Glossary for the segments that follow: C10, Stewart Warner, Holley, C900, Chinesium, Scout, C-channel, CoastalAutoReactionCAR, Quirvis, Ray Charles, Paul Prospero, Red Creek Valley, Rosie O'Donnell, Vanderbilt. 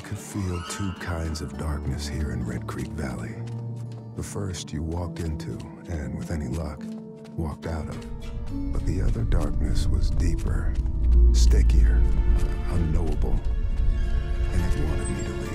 I could feel two kinds of darkness here in Red Creek Valley. The first you walked into, and with any luck, walked out of. But the other darkness was deeper, stickier, unknowable, and it wanted me to leave.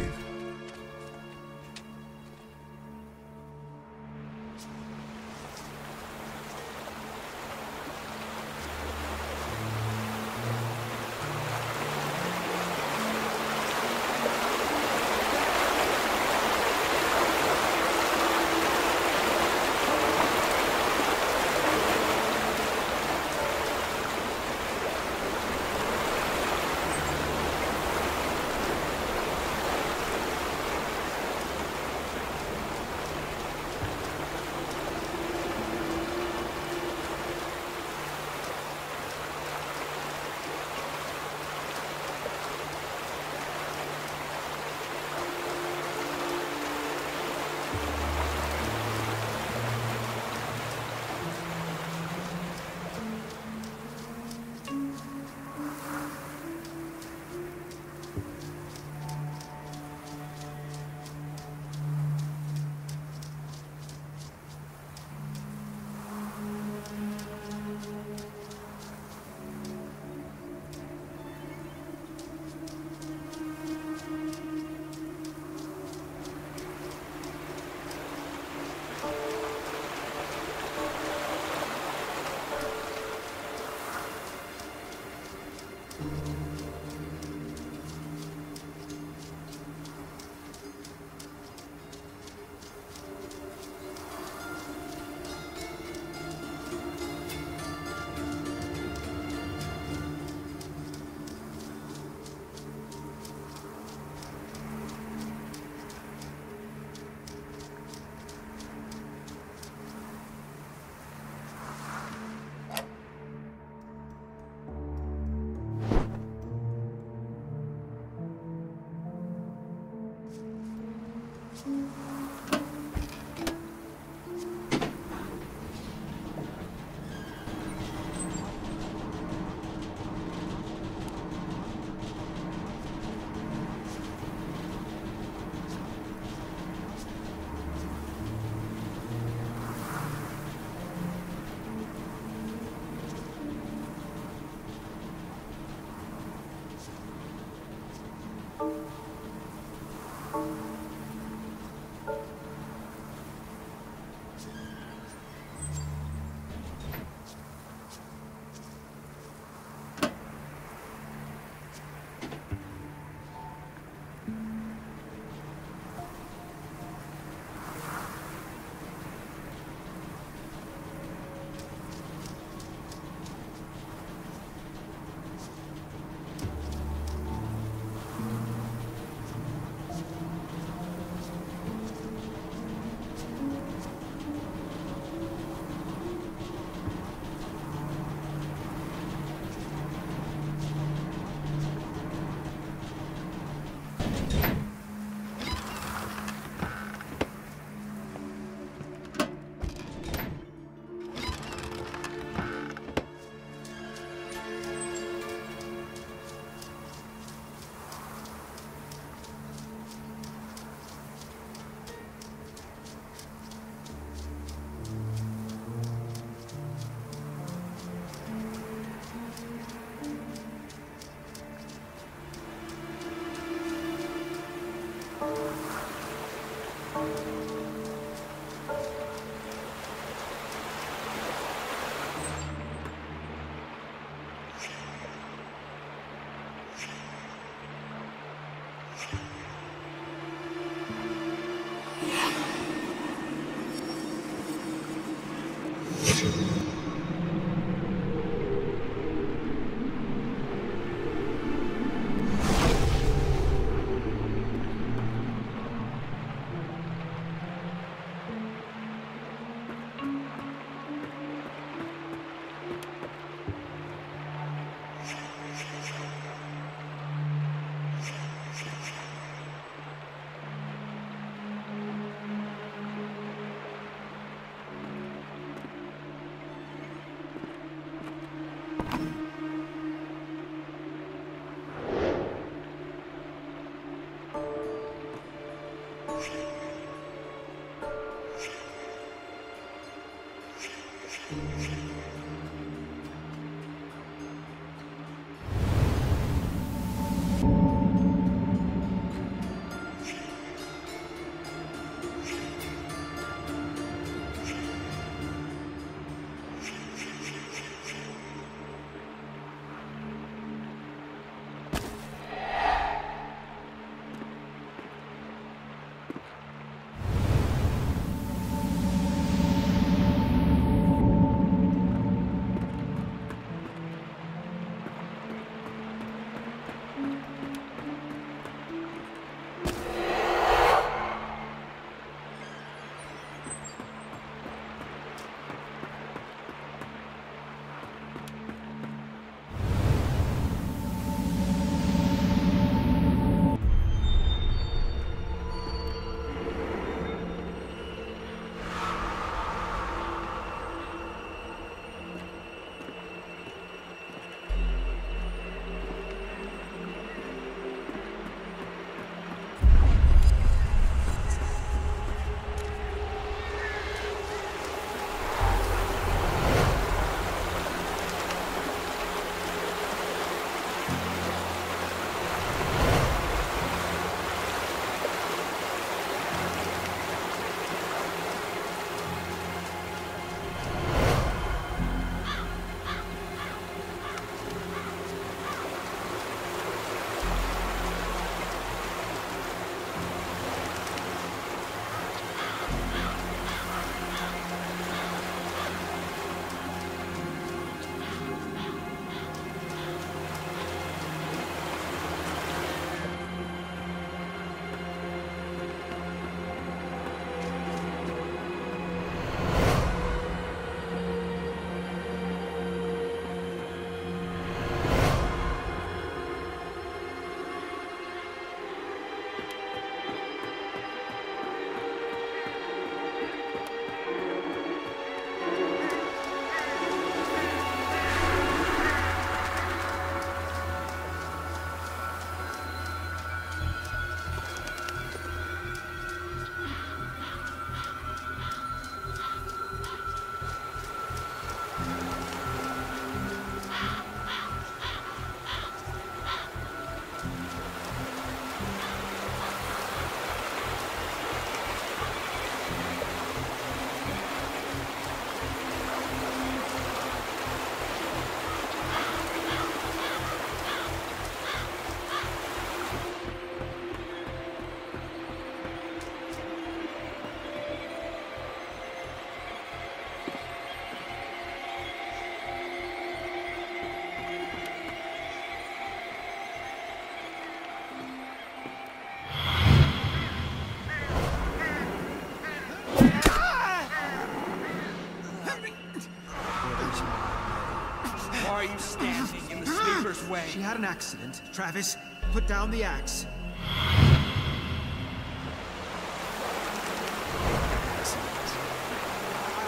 are you standing in the sleeper's way? She had an accident. Travis, put down the axe.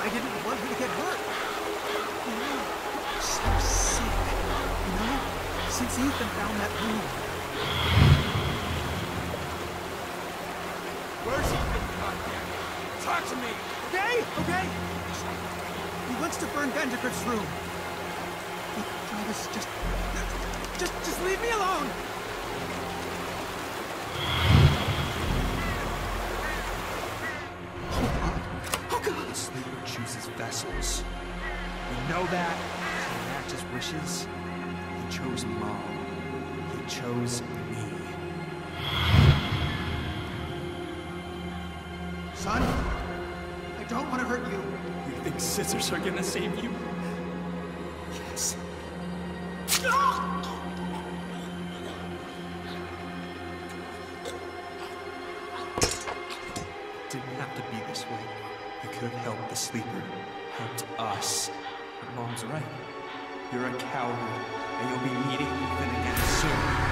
I didn't want her to get hurt. You know, so sick. You know, since Ethan found that room. Where's Ethan? Talk to me! Okay, okay! He wants to burn Vandergrip's room. Look, Travis, just leave me alone! Vessels. We know that. He didn't act his wishes. He chose Mom. He chose me. Son, I don't want to hurt you. You think scissors are gonna save you? Yes. Didn't have to be this way. You could have helped the sleeper, helped us. But Mom's right. You're a coward, and you'll be meeting Ethan again soon.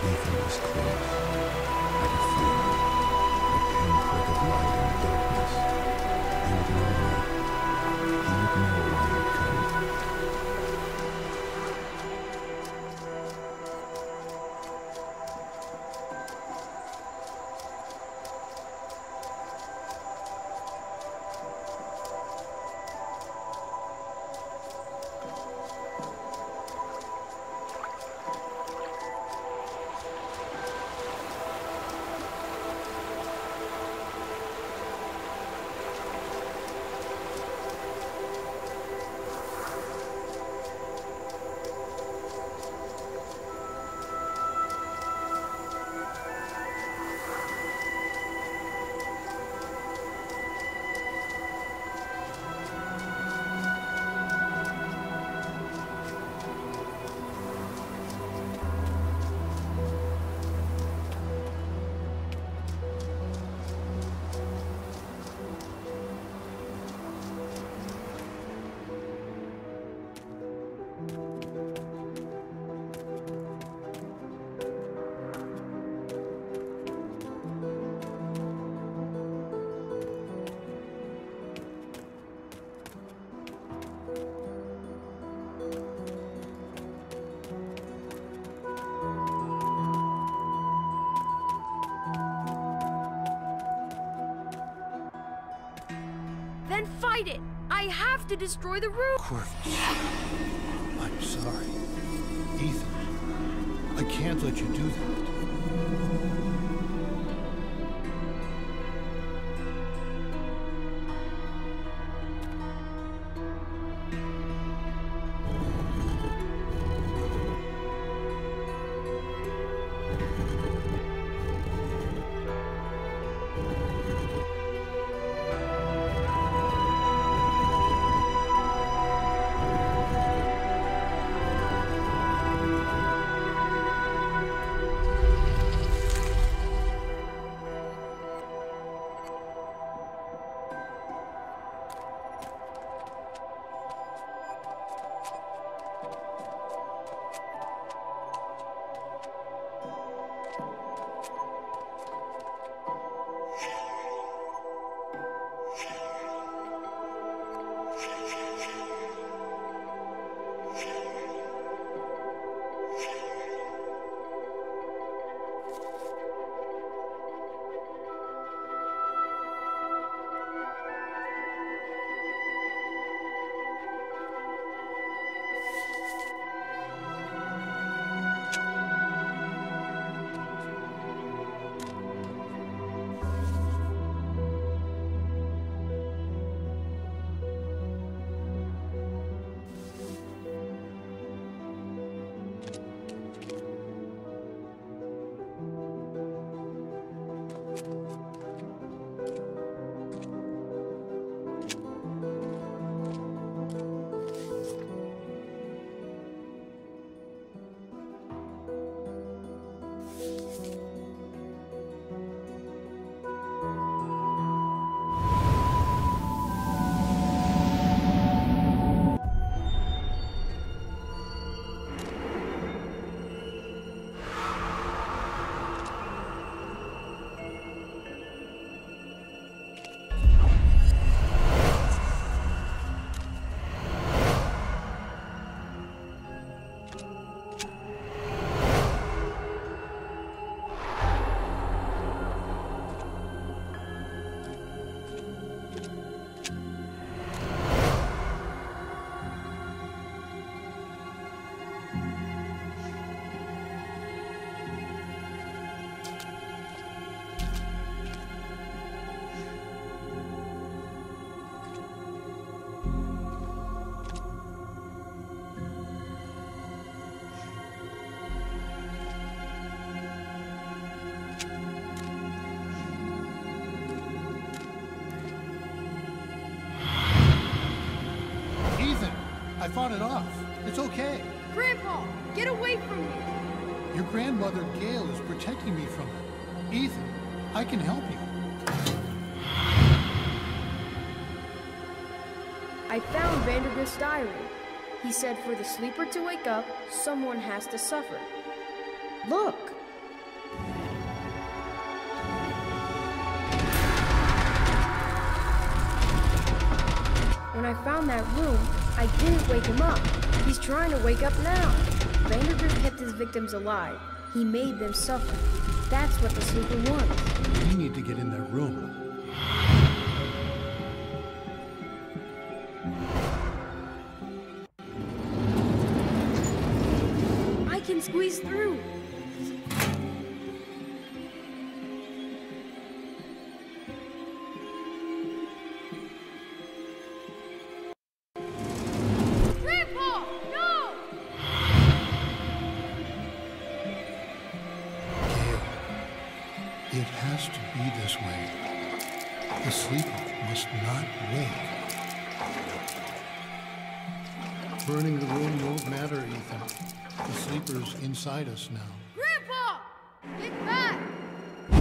Ether was close, like a flame, a pinprick of light in the darkness. He would know me. He would know why I had come. Then fight it! I have to destroy the room! Quirvis, I'm sorry. Ethan, I can't let you do that. I fought it off. It's okay. Grandpa, get away from me! Your grandmother, Gail, is protecting me from it. Ethan, I can help you. I found Vanderbilt's diary. He said for the sleeper to wake up, someone has to suffer. Look! When I found that room, I didn't wake him up. He's trying to wake up now. Vanderbilt kept his victims alive. He made them suffer. That's what the sleeper wants. We need to get in their room. I can squeeze through. Burning the room won't matter, Ethan. The sleeper's inside us now. Grandpa! Get back! We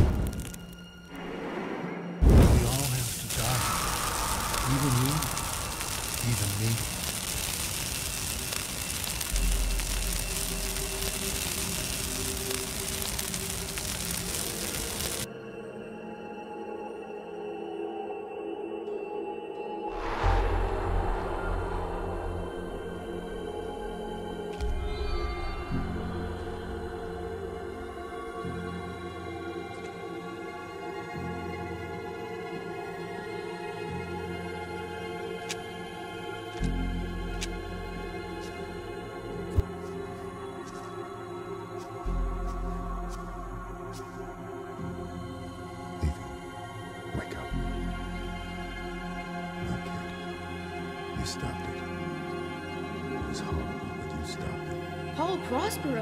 all have to die. Even you, even me. Paul Prospero?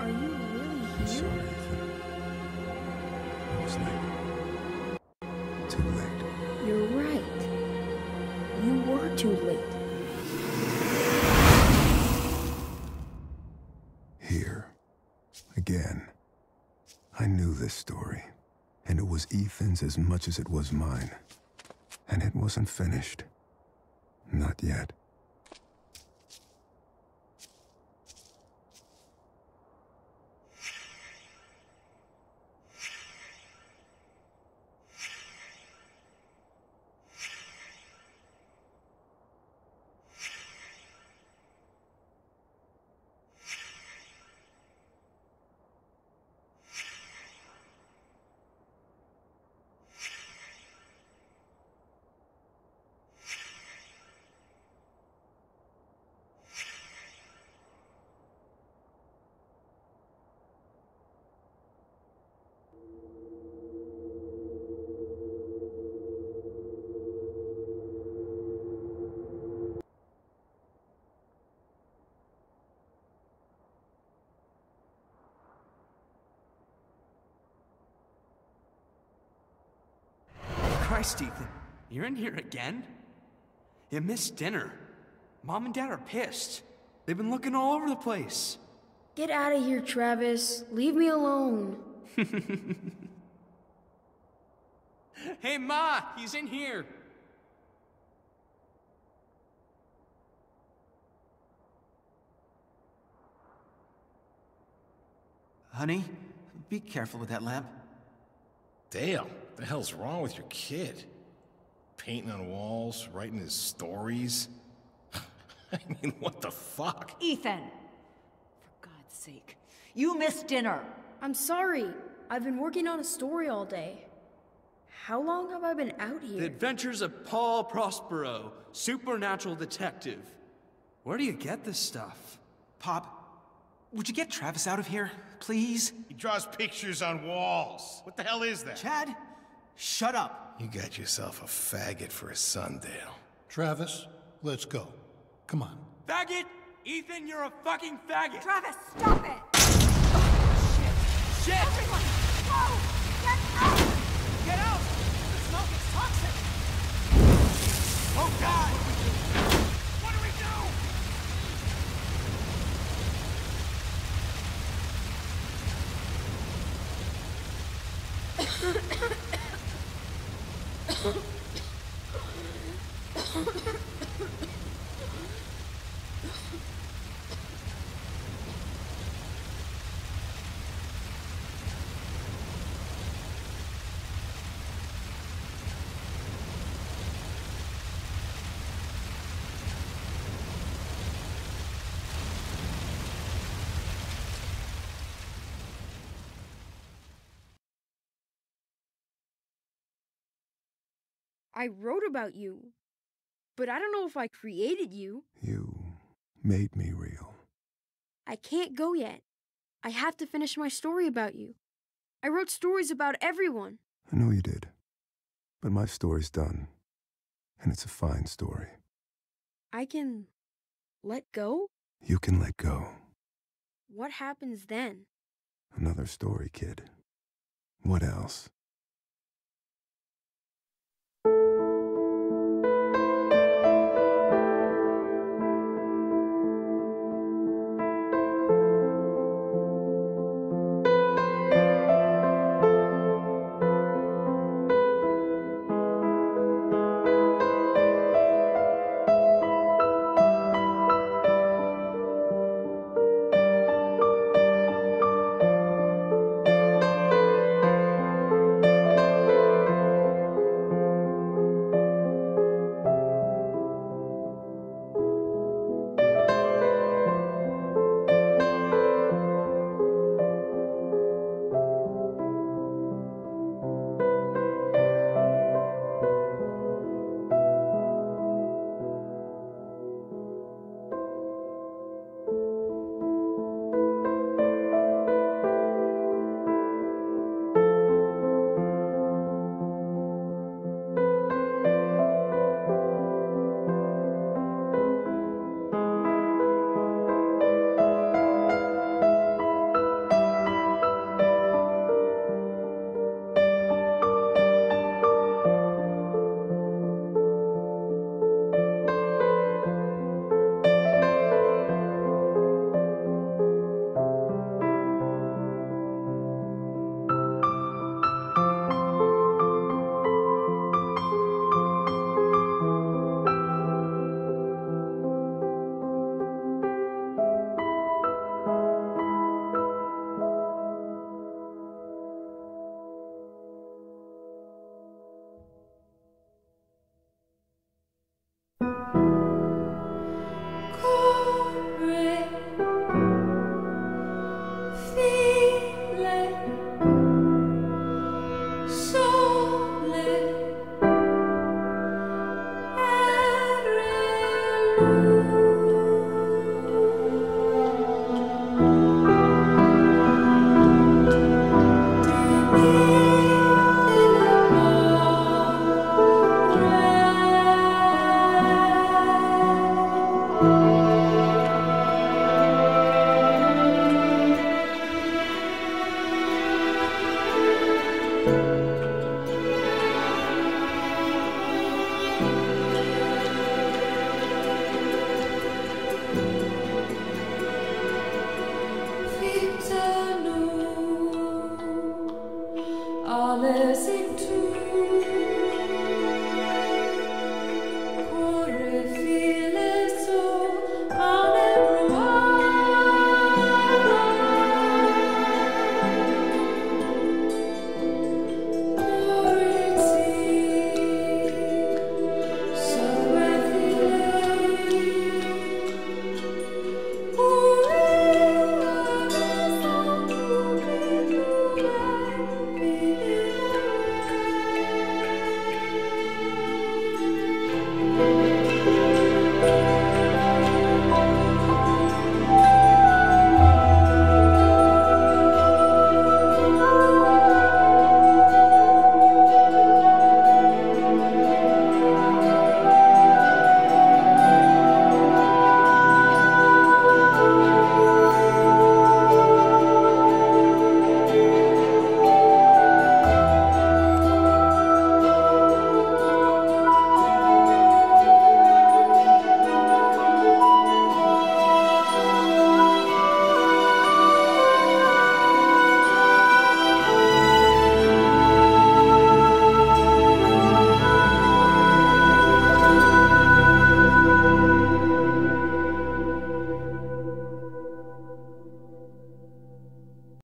Are you really here? I'm sorry, Ethan. It was late. Too late. You're right. You were too late. Here. Again. I knew this story. And it was Ethan's as much as it was mine. And it wasn't finished. Not yet. Christ, Ethan, you're in here again? You missed dinner. Mom and Dad are pissed. They've been looking all over the place. Get out of here, Travis. Leave me alone. Hey, Ma, he's in here. Honey, be careful with that lamp. Damn. What the hell's wrong with your kid? Painting on walls, writing his stories. I mean, what the fuck? Ethan! For God's sake, you missed dinner! I'm sorry. I've been working on a story all day. How long have I been out here? The Adventures of Paul Prospero, supernatural detective. Where do you get this stuff? Pop, would you get Travis out of here, please? He draws pictures on walls. What the hell is that? Chad? Shut up! You got yourself a faggot for a Sundale. Travis, let's go. Come on. Faggot! Ethan, you're a fucking faggot! Travis, stop it! Oh, shit! Shit! Everyone, go! Get out! Get out! The smoke is toxic! Oh, God! What do we do? What do we do? I wrote about you, but I don't know if I created you. You made me real. I can't go yet. I have to finish my story about you. I wrote stories about everyone. I know you did, but my story's done, and it's a fine story. I can let go? You can let go. What happens then? Another story, kid. What else?